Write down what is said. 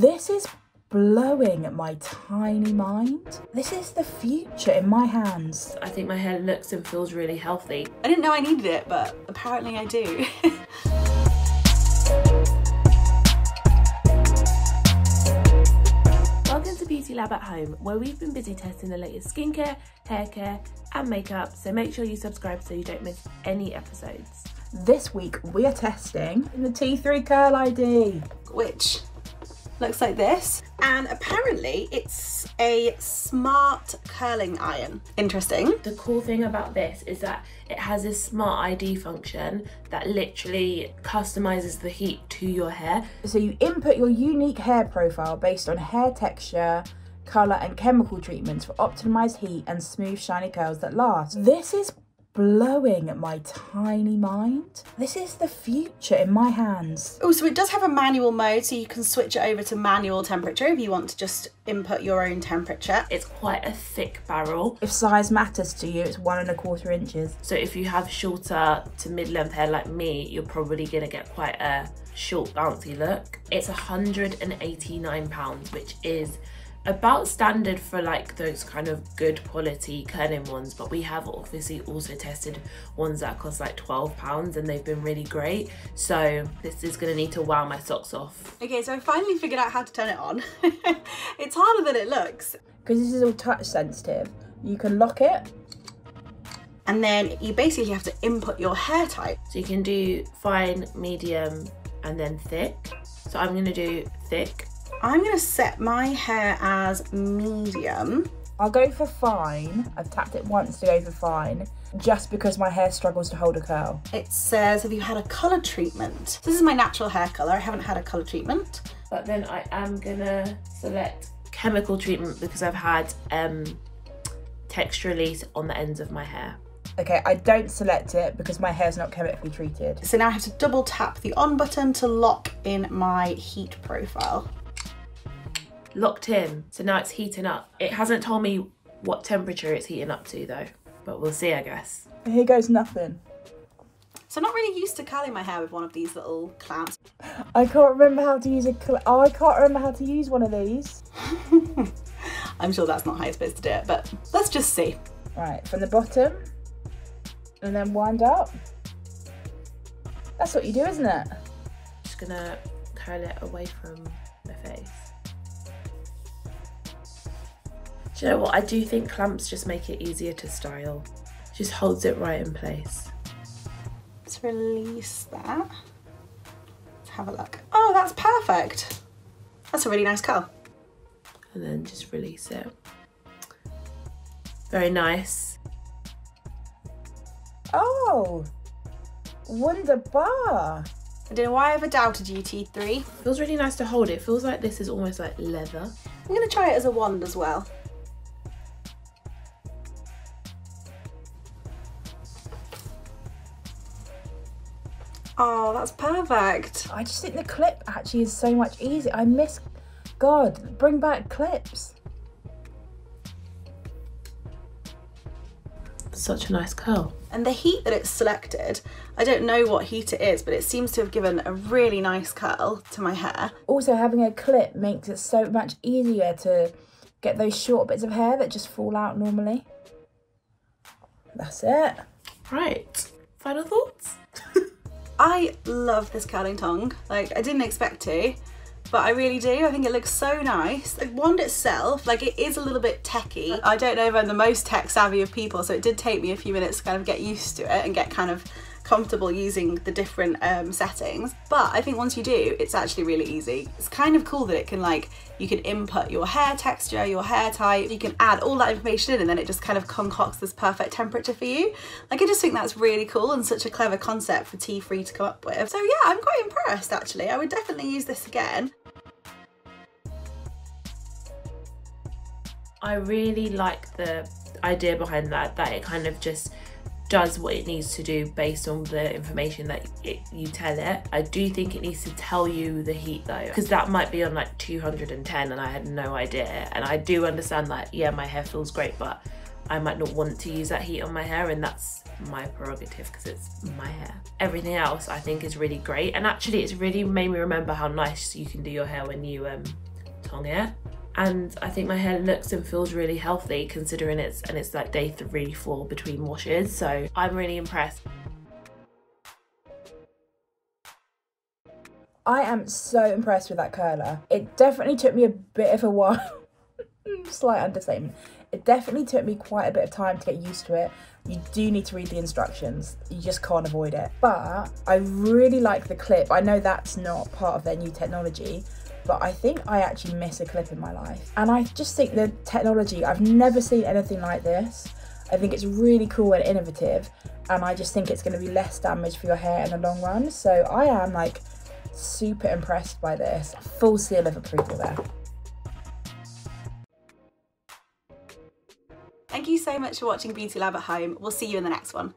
This is blowing my tiny mind. This is the future in my hands. I think my hair looks and feels really healthy. I didn't know I needed it, but apparently I do. Welcome to Beauty Lab at Home, where we've been busy testing the latest skincare, hair care, and makeup, so make sure you subscribe so you don't miss any episodes. This week we are testing the T3 Curl ID, which looks like this, and apparently it's a smart curling iron. Interesting. The cool thing about this is that it has this smart ID function that literally customizes the heat to your hair. So you input your unique hair profile based on hair texture, color, and chemical treatments for optimized heat and smooth, shiny curls that last. This is blowing my tiny mind. This is the future in my hands. Oh, so it does have a manual mode, so you can switch it over to manual temperature if you want to just input your own temperature. It's quite a thick barrel. If size matters to you, it's 1.25 inches. So if you have shorter to mid-length hair like me, you're probably gonna get quite a short, bouncy look. It's £189, which is about standard for like those kind of good quality curling ones, but we have obviously also tested ones that cost like £12 and they've been really great, so this is gonna need to wow my socks off. Okay, so I finally figured out how to turn it on. It's harder than it looks because this is all touch sensitive. You can lock it and then you basically have to input your hair type, so you can do fine, medium, and then thick. So I'm gonna do thick. I'm gonna set my hair as medium. I'll go for fine. I've tapped it once to go for fine, just because my hair struggles to hold a curl. It says, have you had a color treatment? This is my natural hair color. I haven't had a color treatment. But then I am gonna select chemical treatment because I've had texture release on the ends of my hair. Okay, I don't select it because my hair's not chemically treated. So now I have to double tap the on button to lock in my heat profile. Locked in, so now it's heating up. It hasn't told me what temperature it's heating up to though, but we'll see, I guess. Here goes nothing. So I'm not really used to curling my hair with one of these little clamps. I can't remember how to use a I can't remember how to use one of these. I'm sure that's not how you're supposed to do it, but let's just see. Right, from the bottom and then wind up. That's what you do, isn't it? Just gonna curl it away from my face. Do you know what? I do think clamps just make it easier to style. Just holds it right in place. Let's release that. Let's have a look. Oh, that's perfect. That's a really nice curl. And then just release it. Very nice. Oh, wunderbar. I don't know why I ever doubted you, T3. Feels really nice to hold. It feels like this is almost like leather. I'm gonna try it as a wand as well. Oh, that's perfect. I just think the clip actually is so much easier. I miss, God, bring back clips. Such a nice curl. And the heat that it's selected, I don't know what heat it is, but it seems to have given a really nice curl to my hair. Also, having a clip makes it so much easier to get those short bits of hair that just fall out normally. That's it. Right, final thoughts? I love this curling tong. Like, I didn't expect to, but I really do. I think it looks so nice. The wand itself, like, it is a little bit techie. I don't know if I'm the most tech savvy of people, so it did take me a few minutes to kind of get used to it and get kind of comfortable using the different settings. But I think once you do, it's actually really easy. It's kind of cool that it can, like, you can input your hair texture, your hair type, you can add all that information in, and then it just kind of concocts this perfect temperature for you. Like, I just think that's really cool and such a clever concept for T3 to come up with. So yeah, I'm quite impressed actually. I would definitely use this again. I really like the idea behind that it kind of just does what it needs to do based on the information that you tell it. I do think it needs to tell you the heat though, because that might be on like 210 and I had no idea. And I do understand that, yeah, my hair feels great, but I might not want to use that heat on my hair, and that's my prerogative because it's my hair. Everything else I think is really great, and actually it's really made me remember how nice you can do your hair when you week long hair, and I think my hair looks and feels really healthy considering it's like day 3-4 between washes, so I'm really impressed. I am so impressed with that curler. It definitely took me a bit of a while. Slight understatement. It definitely took me quite a bit of time to get used to it. You do need to read the instructions. You just can't avoid it. But I really like the clip. I know that's not part of their new technology, but I think I actually miss a clip in my life. And I just think the technology, I've never seen anything like this. I think it's really cool and innovative. And I just think it's going to be less damage for your hair in the long run. So I am like super impressed by this. Full seal of approval there. Thank you so much for watching Beauty Lab at Home. We'll see you in the next one.